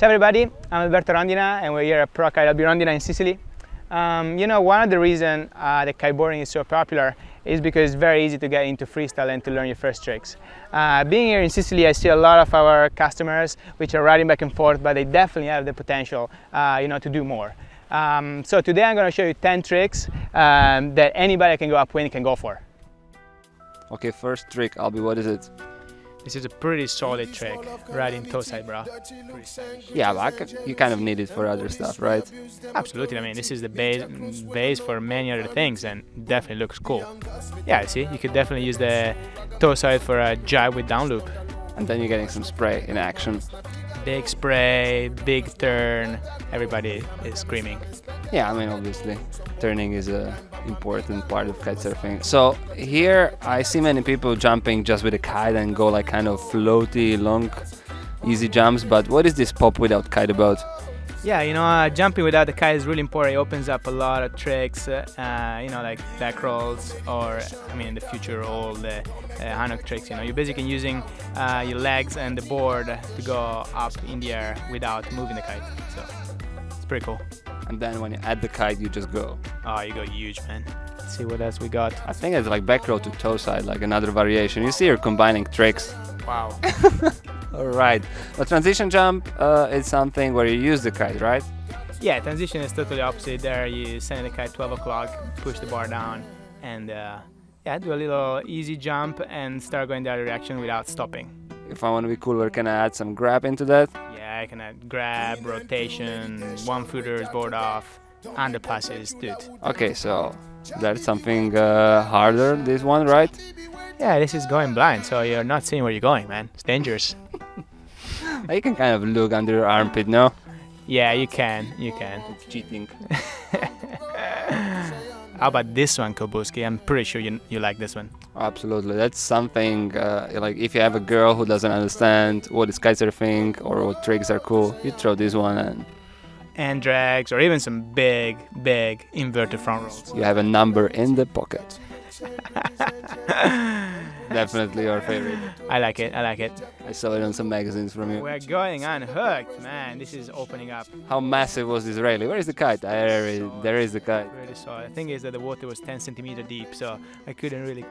So everybody, I'm Alberto Rondina and we're here at ProKite Alby Rondina in Sicily. You know, one of the reasons that kiteboarding is so popular is because it's very easy to get into freestyle and to learn your first tricks. Being here in Sicily, I see a lot of our customers which are riding back and forth, but they definitely have the potential, you know, to do more. So today I'm going to show you 10 tricks that anybody can go upwind can go for. Okay, first trick, Alby, what is it? This is a pretty solid trick, riding toe-side bra. Yeah, but you kind of need it for other stuff, right? Absolutely, I mean, this is the base for many other things and definitely looks cool. Yeah, see, you could definitely use the toe-side for a jibe with down loop. And then you're getting some spray in action. Big spray, big turn, everybody is screaming. Yeah, I mean, obviously, turning is a important part of kitesurfing. So here I see many people jumping just with a kite and go like kind of floaty, long, easy jumps. But what is this pop without kite about? Yeah, you know, jumping without the kite is really important. It opens up a lot of tricks, you know, like back rolls or, I mean, in the future, all the Hanok tricks, you know. You're basically using your legs and the board to go up in the air without moving the kite. So it's pretty cool. And then when you add the kite, you just go. Oh, you go huge, man. Let's see what else we got. I think it's like back row to toe side, like another variation. You see, you're combining tricks. Wow. All right. A transition jump is something where you use the kite, right? Yeah, transition is totally opposite. There, you send the kite 12 o'clock, push the bar down, and yeah, do a little easy jump and start going the other direction without stopping. If I want to be cooler, can I add some grab into that? Yeah, I can add grab, rotation, one-footers, board off, underpasses, dude. Okay, so that's something harder, this one, right? Yeah, this is going blind, so you're not seeing where you're going, man. It's dangerous. You can kind of look under your armpit, no? Yeah, you can, you can. It's cheating. How about this one, Kobuski? I'm pretty sure you like this one. Absolutely. That's something, like if you have a girl who doesn't understand what is kitesurfing or what tricks are cool, you throw this one and drags or even some big, big inverted front rolls. You have a number in the pocket. Definitely your favorite. I like it, I like it. I saw it on some magazines from you. We're going unhooked, man. This is opening up. How massive was this railing? Where is the kite? There is the kite. Really solid. The thing is that the water was 10 centimeters deep, so I couldn't really...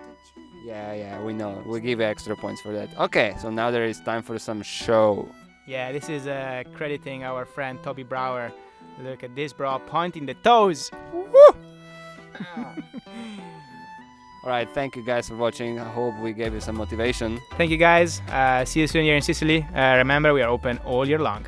Yeah, yeah, we know. We'll give you extra points for that. Okay, so now there is time for some show. Yeah, this is crediting our friend Toby Brower. Look at this, bro, pointing the toes. Woo! Alright, thank you guys for watching. I hope we gave you some motivation. Thank you guys. See you soon here in Sicily. Remember, we are open all year long.